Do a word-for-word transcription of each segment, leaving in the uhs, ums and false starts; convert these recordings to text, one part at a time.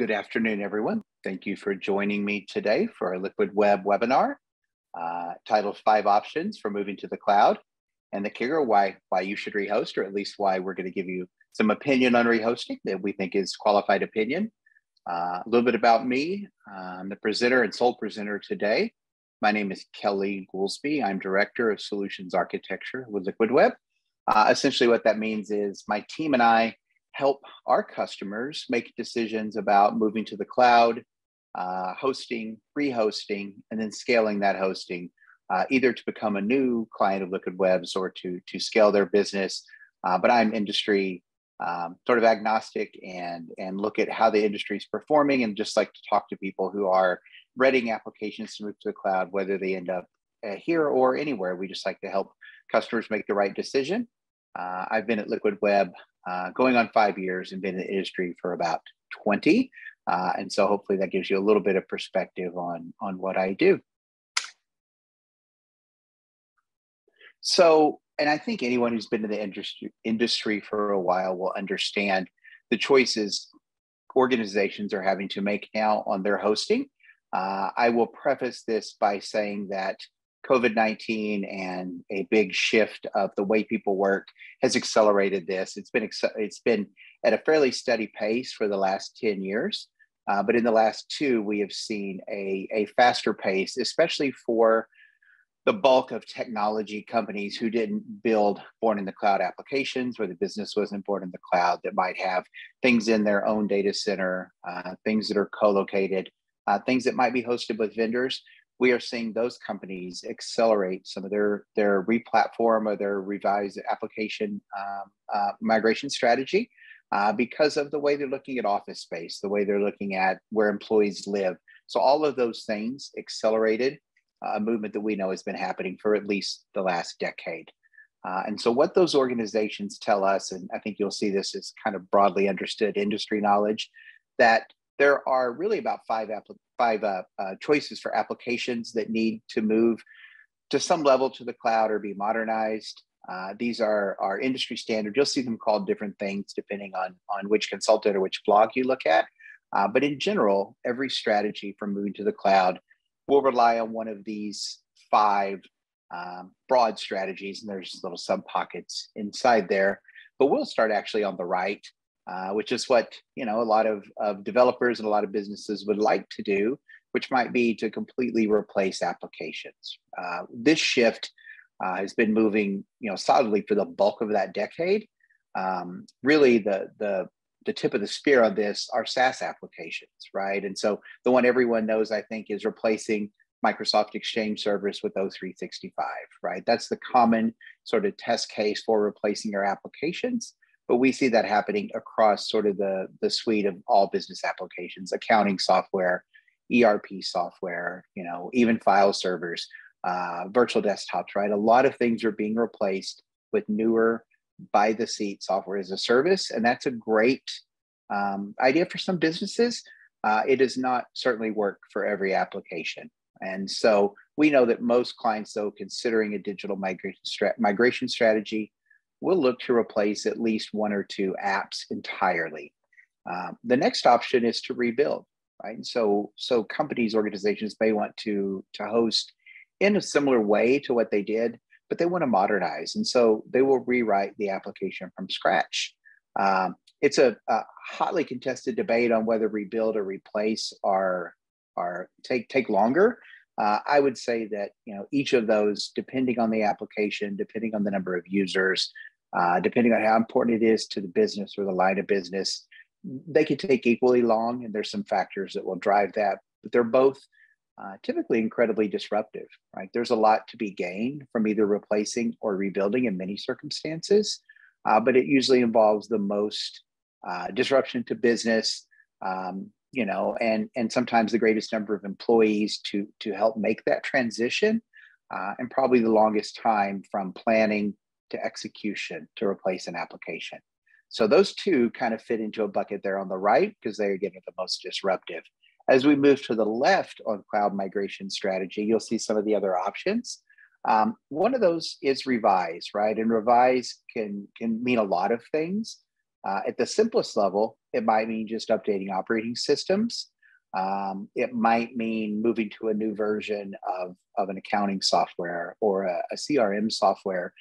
Good afternoon, everyone. Thank you for joining me today for our Liquid Web webinar uh, titled Five Options for Moving to the Cloud, and the kicker why, why you should rehost, or at least why we're going to give you some opinion on rehosting that we think is qualified opinion. Uh, a little bit about me. I'm the presenter and sole presenter today. My name is Kelly Goolsby. I'm Director of Solutions Architecture with Liquid Web. Uh, essentially what that means is my team and I help our customers make decisions about moving to the cloud, uh, hosting, rehosting, and then scaling that hosting, uh, either to become a new client of Liquid Web's or to, to scale their business. Uh, but I'm industry um, sort of agnostic and, and look at how the industry is performing, and just like to talk to people who are readying applications to move to the cloud, whether they end up uh, here or anywhere. We just like to help customers make the right decision. Uh, I've been at Liquid Web Uh, going on five years and been in the industry for about twenty. Uh, and so hopefully that gives you a little bit of perspective on, on what I do. So, and I think anyone who's been in the industry, industry for a while will understand the choices organizations are having to make now on their hosting. Uh, I will preface this by saying that COVID nineteen and a big shift of the way people work has accelerated this. It's been, it's been at a fairly steady pace for the last ten years, uh, but in the last two, we have seen a, a faster pace, especially for the bulk of technology companies who didn't build born in the cloud applications, where the business wasn't born in the cloud, that might have things in their own data center, uh, things that are co-located, uh, things that might be hosted with vendors. We are seeing those companies accelerate some of their, their replatform or their revised application um, uh, migration strategy uh, because of the way they're looking at office space, the way they're looking at where employees live. So all of those things accelerated uh, a movement that we know has been happening for at least the last decade. Uh, and so what those organizations tell us, and I think you'll see this as kind of broadly understood industry knowledge, that there are really about five, five uh, uh, choices for applications that need to move to some level to the cloud or be modernized. Uh, these are our industry standard. You'll see them called different things depending on, on which consultant or which blog you look at. Uh, but in general, every strategy for moving to the cloud will rely on one of these five um, broad strategies. And there's little sub pockets inside there. But we'll start actually on the right. Uh, which is what, you know, a lot of, of developers and a lot of businesses would like to do, which might be to completely replace applications. Uh, this shift uh, has been moving, you know, solidly for the bulk of that decade. Um, really, the, the, the tip of the spear on this are SaaS applications, right? And so the one everyone knows, I think, is replacing Microsoft Exchange service with O three sixty-five, right? That's the common sort of test case for replacing your applications. But we see that happening across sort of the, the suite of all business applications, accounting software, E R P software, you know, even file servers, uh, virtual desktops, right? A lot of things are being replaced with newer by the seat software as a service. And that's a great um, idea for some businesses. Uh, it does not certainly work for every application. And so we know that most clients, though, considering a digital migration, stra- migration strategy, we'll look to replace at least one or two apps entirely. Um, the next option is to rebuild, right? And so, so companies, organizations may want to, to host in a similar way to what they did, but they want to modernize. And so they will rewrite the application from scratch. Um, it's a, a hotly contested debate on whether rebuild or replace are, are take, take longer. Uh, I would say that, you know, each of those, depending on the application, depending on the number of users, Uh, depending on how important it is to the business or the line of business, they can take equally long, and there's some factors that will drive that, but they're both uh, typically incredibly disruptive, right? There's a lot to be gained from either replacing or rebuilding in many circumstances, uh, but it usually involves the most uh, disruption to business, um, you know, and, and sometimes the greatest number of employees to, to help make that transition, uh, and probably the longest time from planning to execution to replace an application. So those two kind of fit into a bucket there on the right because they are getting the most disruptive. As we move to the left on cloud migration strategy, you'll see some of the other options. Um, one of those is revise, right? And revise can, can mean a lot of things. Uh, at the simplest level, it might mean just updating operating systems. Um, it might mean moving to a new version of, of an accounting software or a, a C R M software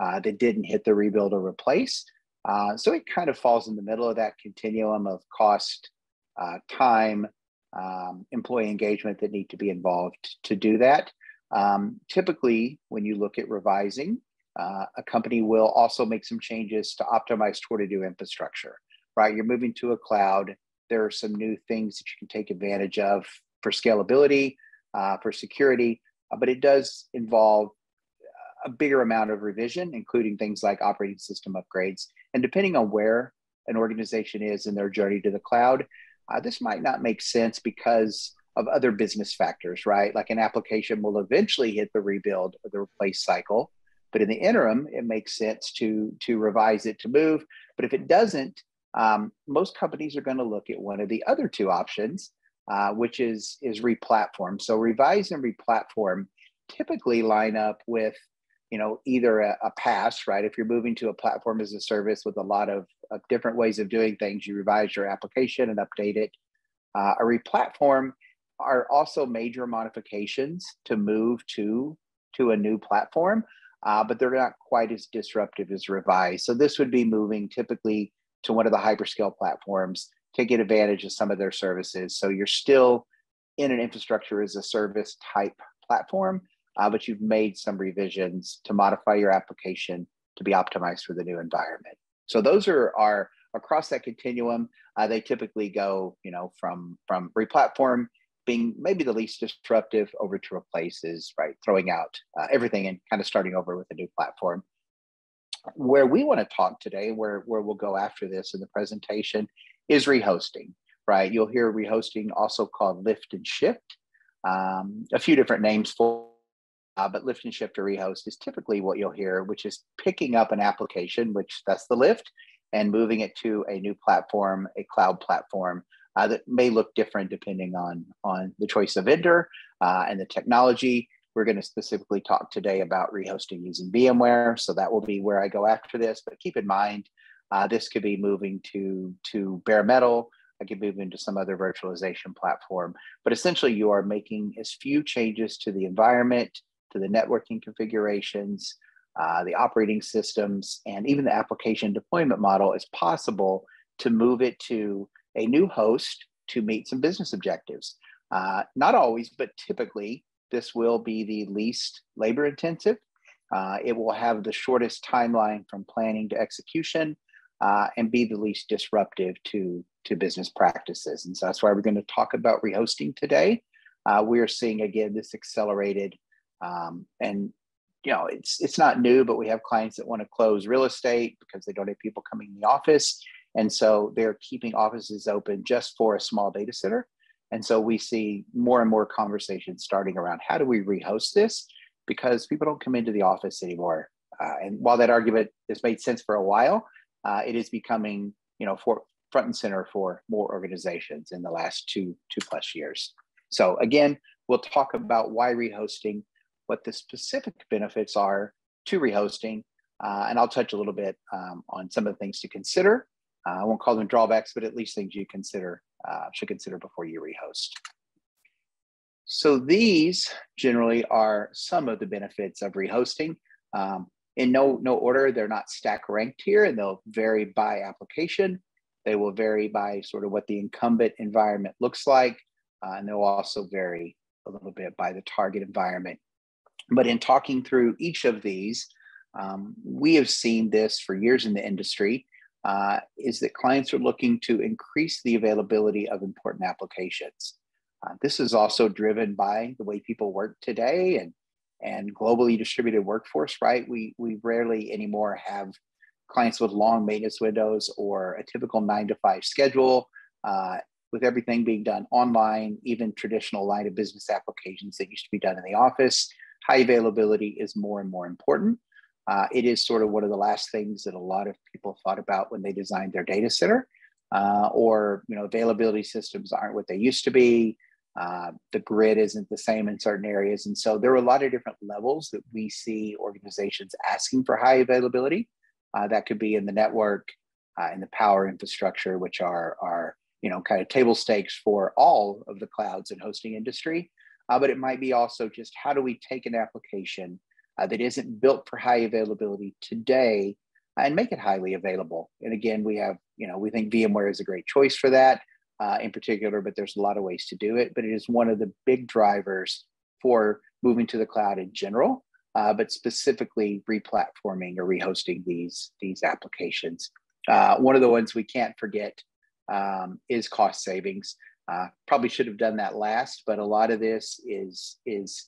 uh, that didn't hit the rebuild or replace. Uh, so it kind of falls in the middle of that continuum of cost, uh, time, um, employee engagement that need to be involved to do that. Um, typically, when you look at revising, uh, a company will also make some changes to optimize toward a new infrastructure, right? You're moving to a cloud. There are some new things that you can take advantage of for scalability, uh, for security, uh, but it does involve a bigger amount of revision, including things like operating system upgrades. And depending on where an organization is in their journey to the cloud, uh, this might not make sense because of other business factors, right? Like an application will eventually hit the rebuild or the replace cycle, but in the interim, it makes sense to, to revise it to move. But if it doesn't, Um, most companies are going to look at one of the other two options, uh, which is, is replatform. So revise and replatform typically line up with, you know, either a, a PaaS, right? If you're moving to a platform as a service with a lot of, of different ways of doing things, you revise your application and update it. Uh, a replatform are also major modifications to move to, to a new platform, uh, but they're not quite as disruptive as revise. So this would be moving typically to one of the hyperscale platforms, taking advantage of some of their services. So you're still in an infrastructure as a service type platform, uh, but you've made some revisions to modify your application to be optimized for the new environment. So those are, are across that continuum. Uh, they typically go, you know, from, from replatform being maybe the least disruptive over to replaces, right? Throwing out uh, everything and kind of starting over with a new platform. Where we want to talk today, where, where we'll go after this in the presentation, is rehosting, right? You'll hear rehosting also called lift and shift. Um, a few different names for it, uh, but lift and shift or rehost is typically what you'll hear, which is picking up an application, which that's the lift, and moving it to a new platform, a cloud platform uh, that may look different depending on, on the choice of vendor uh, and the technology. We're going to specifically talk today about rehosting using VMware, so that will be where I go after this. But keep in mind, uh, this could be moving to, to bare metal. I could move into some other virtualization platform. But essentially, you are making as few changes to the environment, to the networking configurations, uh, the operating systems, and even the application deployment model as possible to move it to a new host to meet some business objectives. Uh, not always, but typically, this will be the least labor intensive. Uh, it will have the shortest timeline from planning to execution uh, and be the least disruptive to, to business practices. And so that's why we're going to talk about rehosting today. Uh, we are seeing, again, this accelerated um, and, you know, it's, it's not new, but we have clients that want to close real estate because they don't have people coming in the office. And so they're keeping offices open just for a small data center. And so we see more and more conversations starting around how do we rehost this, because people don't come into the office anymore. Uh, and while that argument has made sense for a while, uh, it is becoming, you know, for, front and center for more organizations in the last two, two plus years. So again, we'll talk about why rehosting, what the specific benefits are to rehosting, uh, and I'll touch a little bit um, on some of the things to consider. Uh, I won't call them drawbacks, but at least things you consider uh, should consider before you rehost. So these generally are some of the benefits of rehosting. Um, in no, no order, they're not stack ranked here, and they'll vary by application. They will vary by sort of what the incumbent environment looks like, uh, and they'll also vary a little bit by the target environment. But in talking through each of these, um, we have seen this for years in the industry. Uh, is that clients are looking to increase the availability of important applications. Uh, this is also driven by the way people work today and, and globally distributed workforce, right? We, we rarely anymore have clients with long maintenance windows or a typical nine to five schedule, uh, with everything being done online, even traditional line of business applications that used to be done in the office. High availability is more and more important. Uh, it is sort of one of the last things that a lot of people thought about when they designed their data center, uh, or, you know, availability systems aren't what they used to be. Uh, the grid isn't the same in certain areas. And so there are a lot of different levels that we see organizations asking for high availability. Uh, that could be in the network, uh, and the power infrastructure, which are, are you know, kind of table stakes for all of the clouds and hosting industry. Uh, but it might be also just how do we take an application uh, that isn't built for high availability today and make it highly available. And again, we have, you know, we think VMware is a great choice for that uh, in particular, but there's a lot of ways to do it. But it is one of the big drivers for moving to the cloud in general, uh, but specifically replatforming or rehosting these, these applications. Uh, one of the ones we can't forget um, is cost savings. Uh, probably should have done that last, but a lot of this is, is,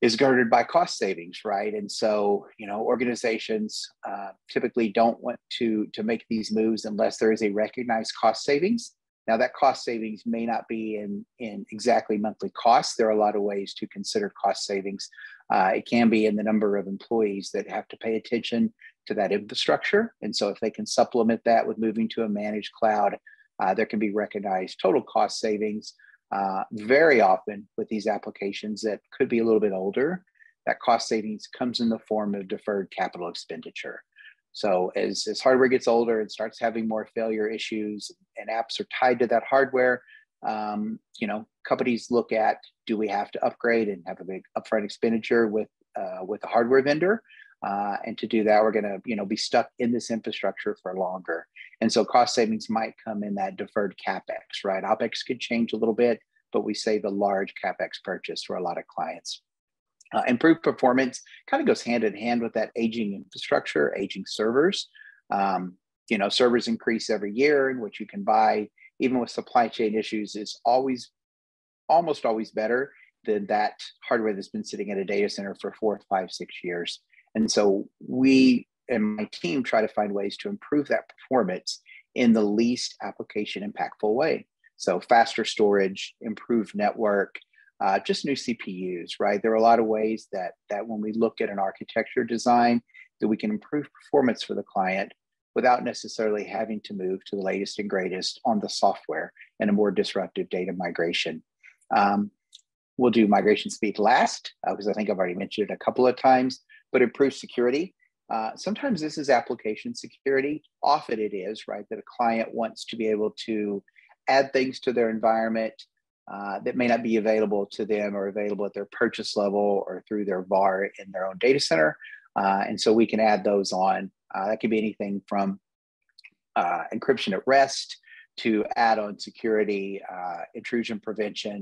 is guarded by cost savings, right? And so, you know, organizations uh, typically don't want to, to make these moves unless there is a recognized cost savings. Now that cost savings may not be in, in exactly monthly costs. There are a lot of ways to consider cost savings. Uh, it can be in the number of employees that have to pay attention to that infrastructure. And so if they can supplement that with moving to a managed cloud, Uh, there can be recognized total cost savings. Uh, very often with these applications that could be a little bit older, that cost savings comes in the form of deferred capital expenditure. So as, as hardware gets older and starts having more failure issues and apps are tied to that hardware, um, you know, companies look at, do we have to upgrade and have a big upfront expenditure with, uh, with a hardware vendor? Uh, and to do that, we're going to, you know, be stuck in this infrastructure for longer. And so cost savings might come in that deferred CapEx, right? OpEx could change a little bit, but we save a large CapEx purchase for a lot of clients. Uh, improved performance kind of goes hand in hand with that aging infrastructure, aging servers. Um, you know, servers increase every year, and what you can buy, even with supply chain issues, is always, almost always better than that hardware that's been sitting at a data center for four, five, six years. And so we and my team try to find ways to improve that performance in the least application impactful way. So faster storage, improved network, uh, just new C P Us, right? There are a lot of ways that, that when we look at an architecture design that we can improve performance for the client without necessarily having to move to the latest and greatest on the software and a more disruptive data migration. Um, we'll do migration speed last, uh, because I think I've already mentioned it a couple of times. But improved security. Uh, sometimes this is application security. Often it is, right, that a client wants to be able to add things to their environment uh, that may not be available to them or available at their purchase level or through their V A R in their own data center. Uh, and so we can add those on. Uh, that could be anything from uh, encryption at rest to add-on security, uh, intrusion prevention,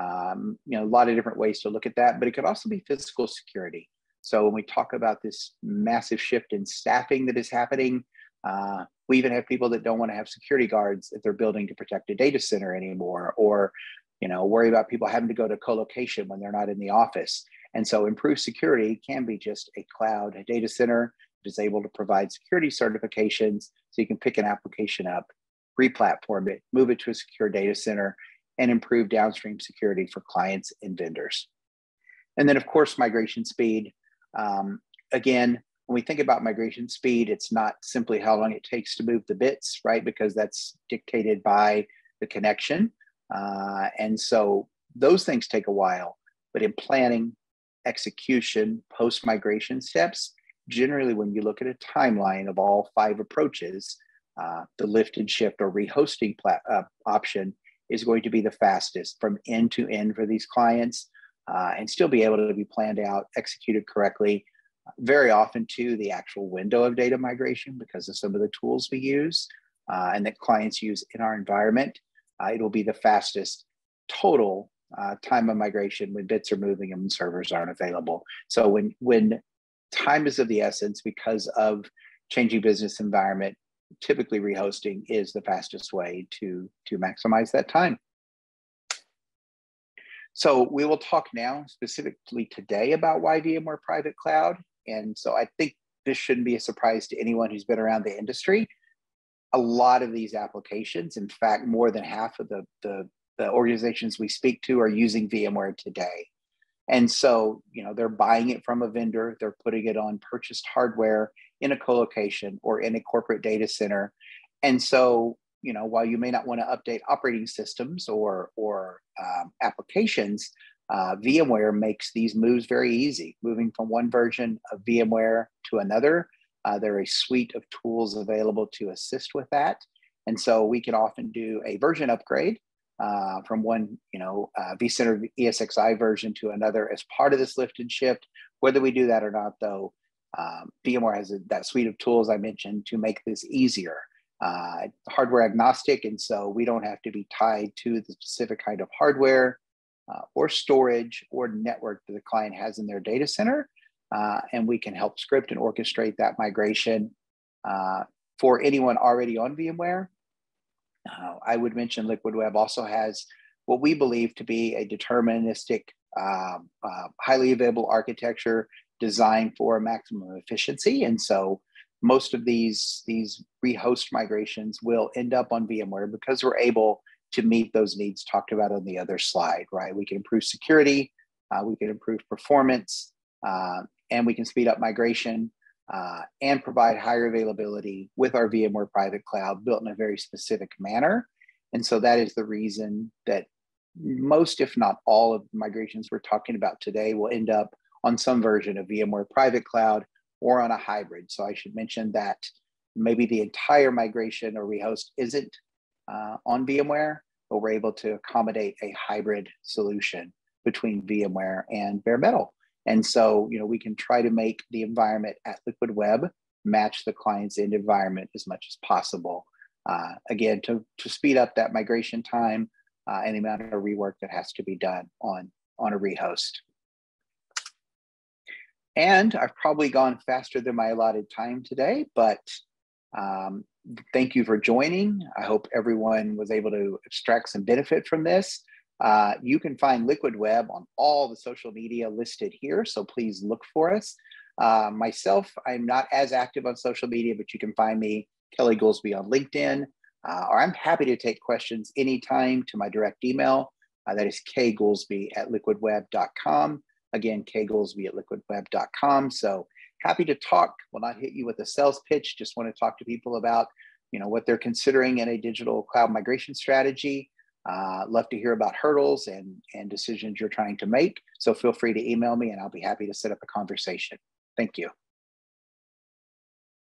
um, you know, a lot of different ways to look at that, but it could also be physical security. So when we talk about this massive shift in staffing that is happening, uh, we even have people that don't want to have security guards at their building to protect a data center anymore, or, you know, worry about people having to go to co-location when they're not in the office. And so improved security can be just a cloud, a data center that is able to provide security certifications. So you can pick an application up, replatform it, move it to a secure data center, and improve downstream security for clients and vendors. And then of course, migration speed. Um, again, when we think about migration speed, it's not simply how long it takes to move the bits, right? Because that's dictated by the connection. Uh, and so those things take a while, but in planning, execution, post-migration steps, generally when you look at a timeline of all five approaches, uh, the lift and shift or rehosting uh, option is going to be the fastest from end to end for these clients. Uh, and still be able to be planned out, executed correctly, very often to the actual window of data migration because of some of the tools we use uh, and that clients use in our environment. Uh, it will be the fastest total uh, time of migration when bits are moving and when servers aren't available. So when, when time is of the essence because of changing business environment, typically rehosting is the fastest way to, to maximize that time. So we will talk now specifically today about why VMware Private Cloud. And so I think this shouldn't be a surprise to anyone who's been around the industry. A lot of these applications, in fact, more than half of the, the, the organizations we speak to are using VMware today. And so, you know, they're buying it from a vendor, they're putting it on purchased hardware in a co-location or in a corporate data center. And so, you know, while you may not want to update operating systems or, or um, applications, uh, VMware makes these moves very easy, moving from one version of VMware to another Uh, there are a suite of tools available to assist with that. And so we can often do a version upgrade uh, from one, you know, uh, vCenter ESXi version to another as part of this lift and shift. Whether we do that or not, though, um, VMware has a, that suite of tools I mentioned to make this easier. Uh, hardware agnostic, and so we don't have to be tied to the specific kind of hardware uh, or storage or network that the client has in their data center. Uh, and we can help script and orchestrate that migration uh, for anyone already on VMware. Uh, I would mention Liquid Web also has what we believe to be a deterministic, uh, uh, highly available architecture designed for maximum efficiency. And so most of these, these rehost migrations will end up on VMware because we're able to meet those needs talked about on the other slide, right? We can improve security, uh, we can improve performance, uh, and we can speed up migration uh, and provide higher availability with our VMware Private Cloud built in a very specific manner. And so that is the reason that most, if not all, of the migrations we're talking about today will end up on some version of VMware Private Cloud or on a hybrid. So I should mention that maybe the entire migration or rehost isn't uh, on VMware, but we're able to accommodate a hybrid solution between VMware and bare metal. And so, you know, we can try to make the environment at Liquid Web match the client's end environment as much as possible. Uh, again, to, to speed up that migration time uh, and the amount of rework that has to be done on, on a rehost. And I've probably gone faster than my allotted time today, but um, thank you for joining. I hope everyone was able to extract some benefit from this. Uh, you can find Liquid Web on all the social media listed here, so please look for us. Uh, myself, I'm not as active on social media, but you can find me, Kelly Goolsby, on LinkedIn, uh, or I'm happy to take questions anytime to my direct email. Uh, that is k goolsby at liquid web dot com. Again, k goolsby at liquid web dot com. So happy to talk. Will not hit you with a sales pitch. Just want to talk to people about, you know, what they're considering in a digital cloud migration strategy. Uh, love to hear about hurdles and, and decisions you're trying to make. So feel free to email me and I'll be happy to set up a conversation. Thank you.